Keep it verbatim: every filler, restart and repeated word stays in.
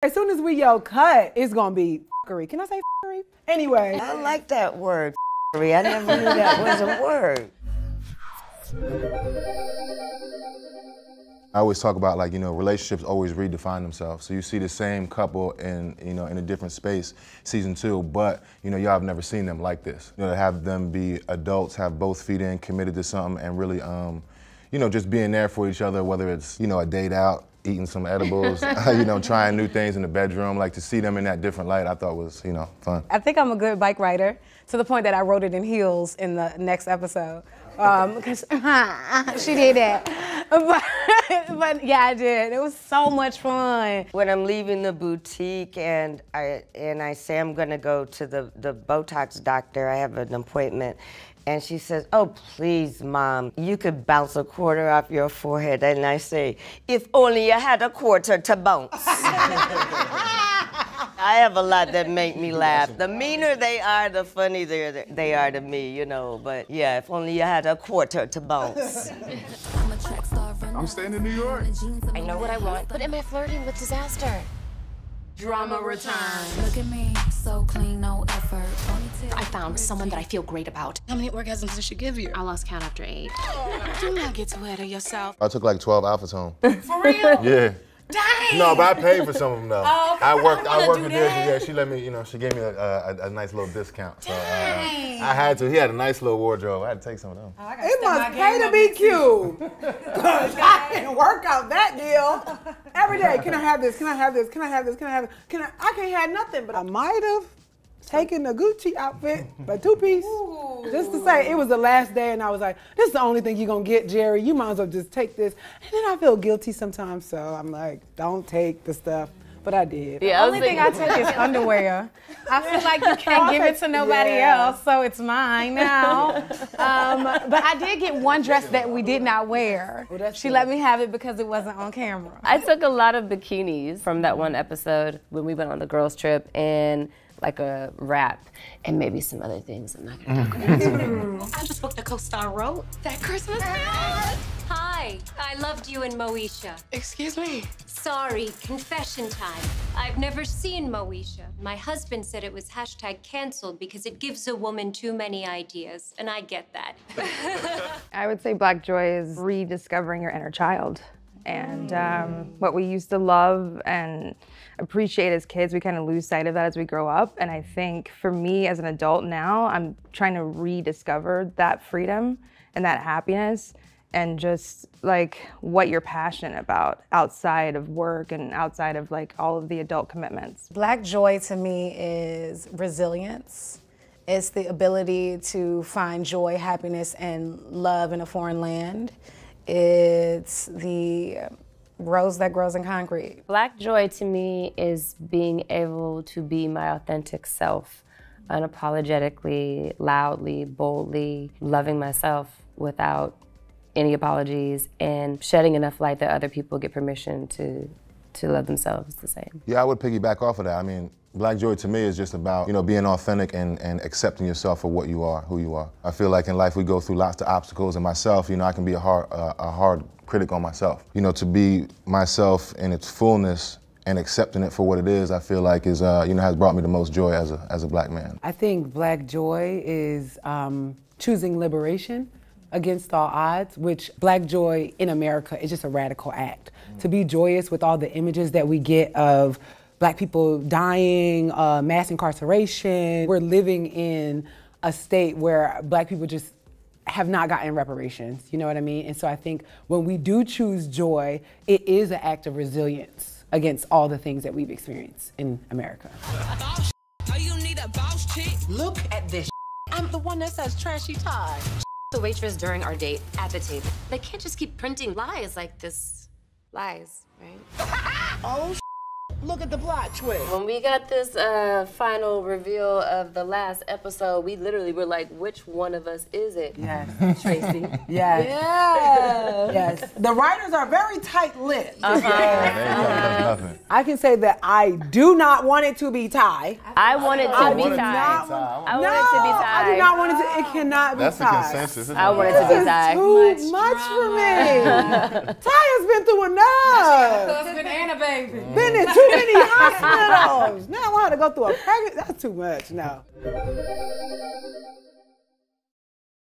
As soon as we yell cut, it's gonna be fuckery. Can I say fuckery? Anyway. I like that word, fuckery. I never knew that was a word. I always talk about, like, you know, relationships always redefine themselves. So you see the same couple in, you know, in a different space, season two, but, you know, y'all have never seen them like this. You know, to have them be adults, have both feet in, committed to something, and really, um, you know, just being there for each other, whether it's, you know, a date out, eating some edibles, you know, trying new things in the bedroom. Like, to see them in that different light, I thought was, you know, fun. I think I'm a good bike rider, to the point that I rode it in heels in the next episode. Um, because she did that. But, but yeah, I did. It was so much fun. When I'm leaving the boutique and I, and I say I'm gonna go to the, the Botox doctor, I have an appointment. And she says, "Oh, please, Mom, you could bounce a quarter off your forehead." And I say, "If only I had a quarter to bounce." I have a lot that make me laugh. The meaner they are, the funnier they are to me, you know. But yeah, if only I had a quarter to bounce. I'm staying in New York. I know what I want, but am I flirting with disaster? Drama returns. Look at me, so clean, no effort. I found someone that I feel great about. How many orgasms did she give you? I lost count after eight. Do not get too ahead of yourself. I took like twelve Alphatone. For real? Yeah. Dang. No, but I paid for some of them though. Oh, I worked. I, I worked with Jerry. Yeah, she let me. You know, she gave me a, a, a nice little discount. So, dang. Uh, I had to. He had a nice little wardrobe. I had to take some of them. Oh, it must pay to be cute. Cause I can work out that deal. Every day, can I have this? Can I have this? Can I have this? Can I have it? Can I? I can't have nothing, but I might have taken a Gucci outfit, but two piece. Ooh. Just to say, it was the last day, and I was like, "This is the only thing you're gonna get, Jerry. You might as well just take this." And then I feel guilty sometimes, so I'm like, "Don't take the stuff," but I did. Yeah, the only thing I take is underwear. I feel like you can't give it to nobody yeah. else, so it's mine now. Um, but I did get one dress that we did not wear. Well, she good. let me have it because it wasn't on camera. I took a lot of bikinis from that one episode when we went on the girls' trip, and like a wrap, and maybe some other things I'm not gonna talk about. I just booked a co-star role that Christmas. Hi, I loved you in Moesha. Excuse me? Sorry, confession time. I've never seen Moesha. My husband said it was hashtag canceled because it gives a woman too many ideas, and I get that. I would say Black Joy is rediscovering your inner child. And um, what we used to love and appreciate as kids, we kind of lose sight of that as we grow up. And I think for me as an adult now, I'm trying to rediscover that freedom and that happiness and just like what you're passionate about outside of work and outside of like all of the adult commitments. Black joy to me is resilience. It's the ability to find joy, happiness, and love in a foreign land. It's the rose that grows in concrete. Black joy to me is being able to be my authentic self, unapologetically, loudly, boldly, loving myself without any apologies, and shedding enough light that other people get permission to, to love themselves the same. Yeah, I would piggyback off of that. I mean, Black joy to me is just about, you know, being authentic and, and accepting yourself for what you are, who you are. I feel like in life we go through lots of obstacles, and myself, you know, I can be a hard, uh, a hard critic on myself. You know, to be myself in its fullness and accepting it for what it is, I feel like is, uh, you know, has brought me the most joy as a, as a Black man. I think Black joy is um, choosing liberation against all odds, which Black joy in America is just a radical act. Mm. To be joyous with all the images that we get of Black people dying, uh, mass incarceration. We're living in a state where Black people just have not gotten reparations, you know what I mean? And so I think when we do choose joy, it is an act of resilience against all the things that we've experienced in America. Boss, oh, you need a boss chick? Look at this. I'm the one that says Trashy Todd. The waitress during our date at the table. They can't just keep printing lies like this. Lies, right? Oh, look at the plot twist. When we got this uh, final reveal of the last episode, we literally were like, which one of us is it? Yes. Tracy. Yes. Yes. Yes. The writers are very tight-lipped. Uh-huh. Yeah, uh-huh. I can say that I do not want it to be tie. I want it to I be tie. Not, I want no, it to be tie. I do not want it to, it cannot be tie. That's the consensus. I want it to be tie. This is too much, much for me. Tie has been through enough. She's got a banana baby. Been it too too many hospitals. Now I want to go through a pregnancy. That's too much now.